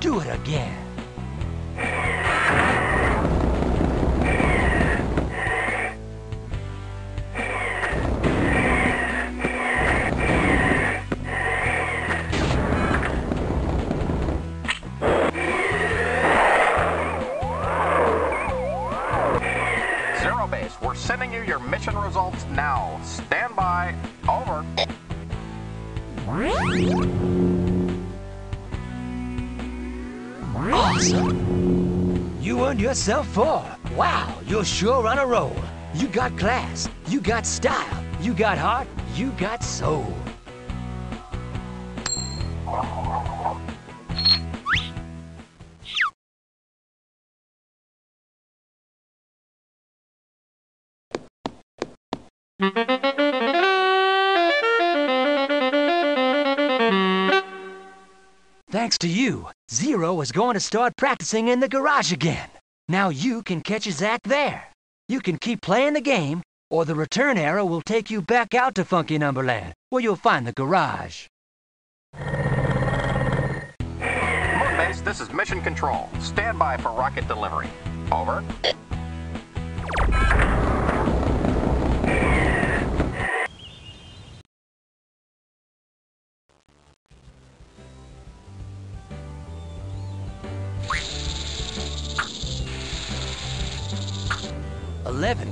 do it again. Zero Base, we're sending you your mission results now. Stand by. Over. Awesome! You earned yourself four. Wow, you're sure on a roll. You got class, you got style, you got heart, you got soul. Thanks to you, Zero is going to start practicing in the garage again. Now you can catch Zack there. You can keep playing the game, or the return arrow will take you back out to Funky Numberland, where you'll find the garage. Moonbase, this is Mission Control. Stand by for rocket delivery. Over.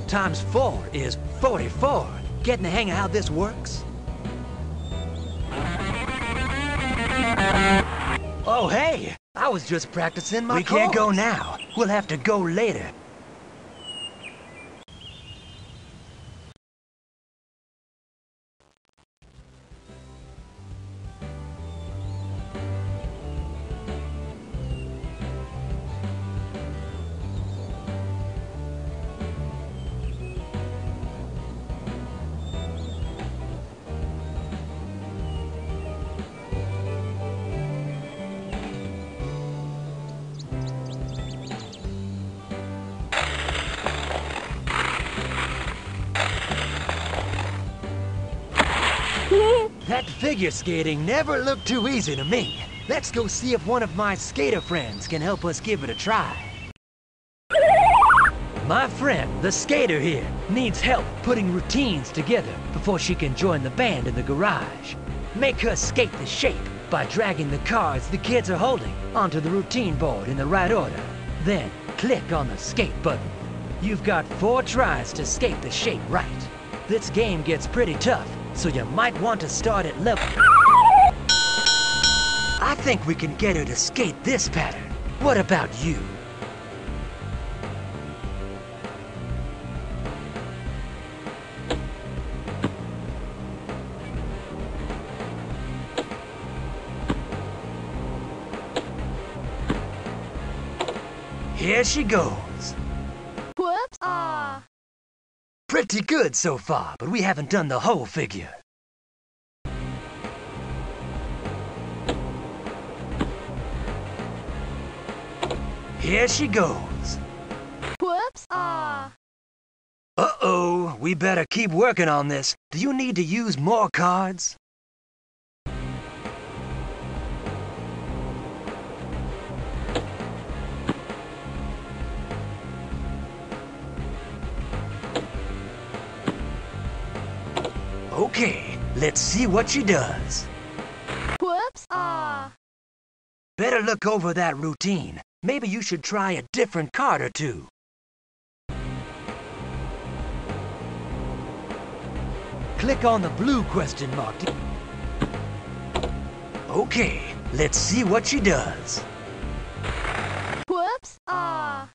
Times 4 is 44. Getting the hang of how this works? Oh, hey! I was just practicing my chords. We can't go now. We'll have to go later. That figure skating never looked too easy to me. Let's go see if one of my skater friends can help us give it a try. My friend, the skater here, needs help putting routines together before she can join the band in the garage. Make her skate the shape by dragging the cards the kids are holding onto the routine board in the right order. Then click on the skate button. You've got 4 tries to skate the shape right. This game gets pretty tough, so you might want to start at level. I think we can get her to skate this pattern. What about you? Here she goes. Whoops! Aww. Pretty good so far, but we haven't done the whole figure. Here she goes. Whoops! Aww. Uh-oh, we better keep working on this. Do you need to use more cards? Okay, let's see what she does. Whoops! Aww. Better look over that routine. Maybe you should try a different card or two. Click on the blue question mark. Okay, let's see what she does. Whoops! Aww.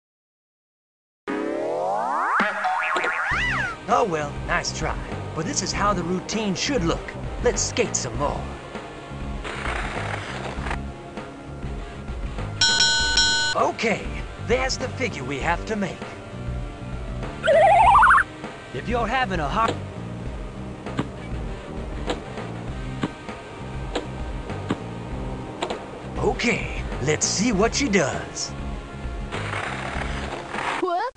Oh well, nice try. But this is how the routine should look. Let's skate some more. Okay, there's the figure we have to make. If you're having a hard... Okay, let's see what she does. Whoop.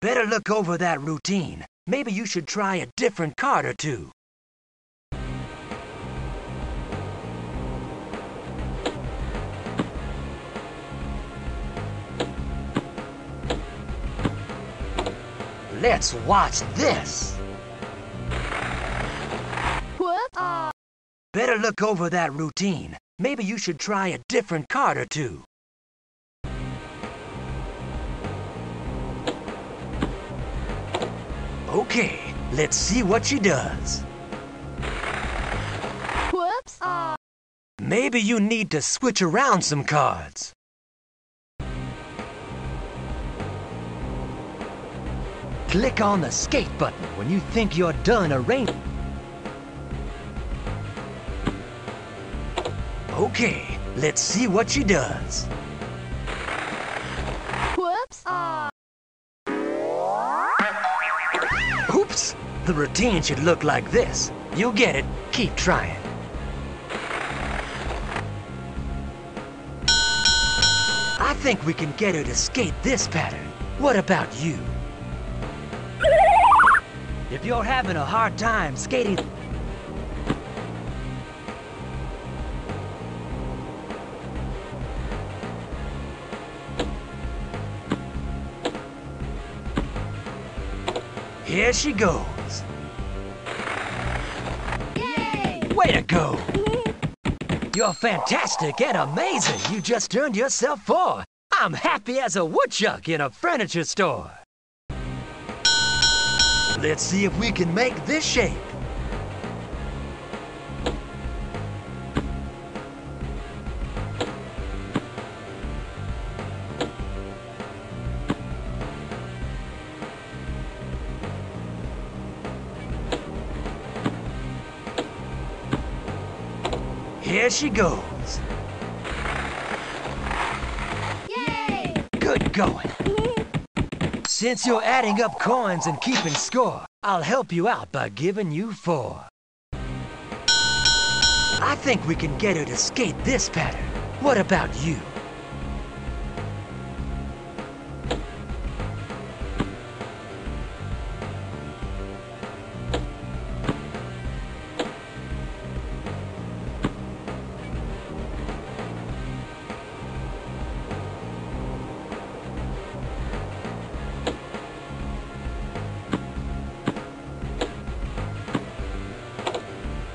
Better look over that routine. Maybe you should try a different card or two. Let's watch this. What? Better look over that routine. Maybe you should try a different card or two. Okay, let's see what she does. Whoops. Maybe you need to switch around some cards. Click on the skate button when you think you're done arranging. Okay, let's see what she does. Whoops. Oops! The routine should look like this. You'll get it. Keep trying. I think we can get her to skate this pattern. What about you? If you're having a hard time skating, here she goes. Yay! Way to go! You're fantastic and amazing. You just earned yourself 4. I'm happy as a woodchuck in a furniture store. Let's see if we can make this shape. Here she goes. Yay! Good going. Since you're adding up coins and keeping score, I'll help you out by giving you 4. I think we can get her to skate this pattern. What about you?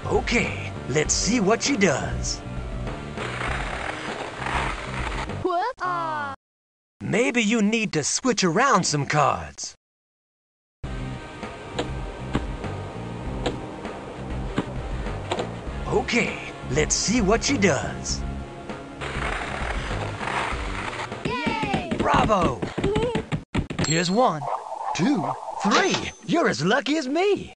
Okay, let's see what she does. What? Maybe you need to switch around some cards. Okay, let's see what she does. Yay! Bravo! Here's 1, 2, 3. You're as lucky as me.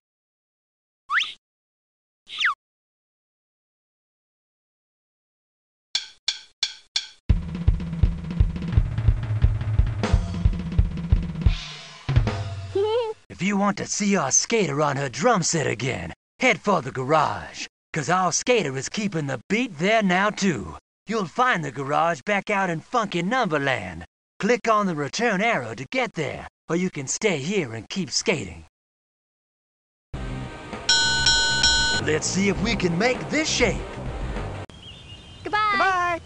If you want to see our skater on her drum set again, head for the garage, cause our skater is keeping the beat there now too. You'll find the garage back out in Funky Numberland. Click on the return arrow to get there, or you can stay here and keep skating. Let's see if we can make this shape. Goodbye! Goodbye.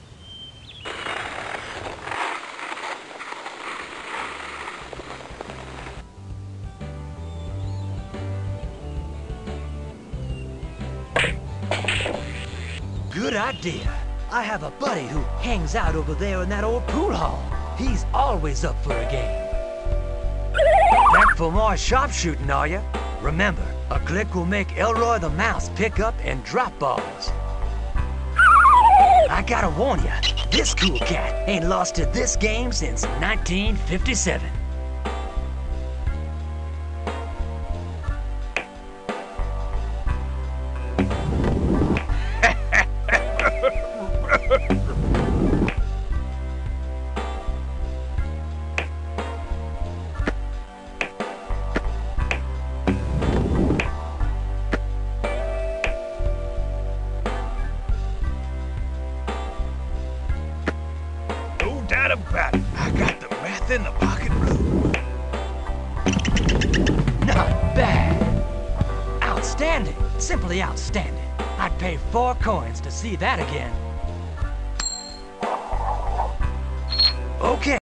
Good idea. I have a buddy who hangs out over there in that old pool hall. He's always up for a game. Back for more sharpshooting, are you? Remember, a click will make Elroy the mouse pick up and drop balls. I gotta warn you, this cool cat ain't lost to this game since 1957. I got the math in the pocket room. Not bad. Outstanding. Simply outstanding. I'd pay 4 coins to see that again. Okay.